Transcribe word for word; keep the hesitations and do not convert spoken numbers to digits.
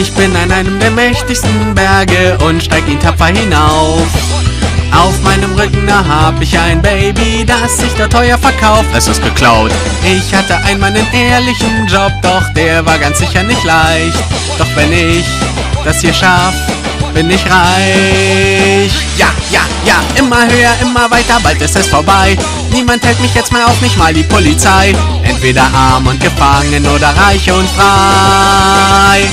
Ich bin an einem der mächtigsten Berge und steig ihn tapfer hinauf. Auf meinem Rücken, da hab ich ein Baby, das sich da teuer verkauft. Es ist geklaut. Ich hatte einmal einen ehrlichen Job, doch der war ganz sicher nicht leicht. Doch wenn ich das hier schaff, bin ich reich. Ja, ja, ja, immer höher, immer weiter, bald ist es vorbei. Niemand hält mich jetzt mehr auf, nicht mal die Polizei. Entweder arm und gefangen oder reich und frei.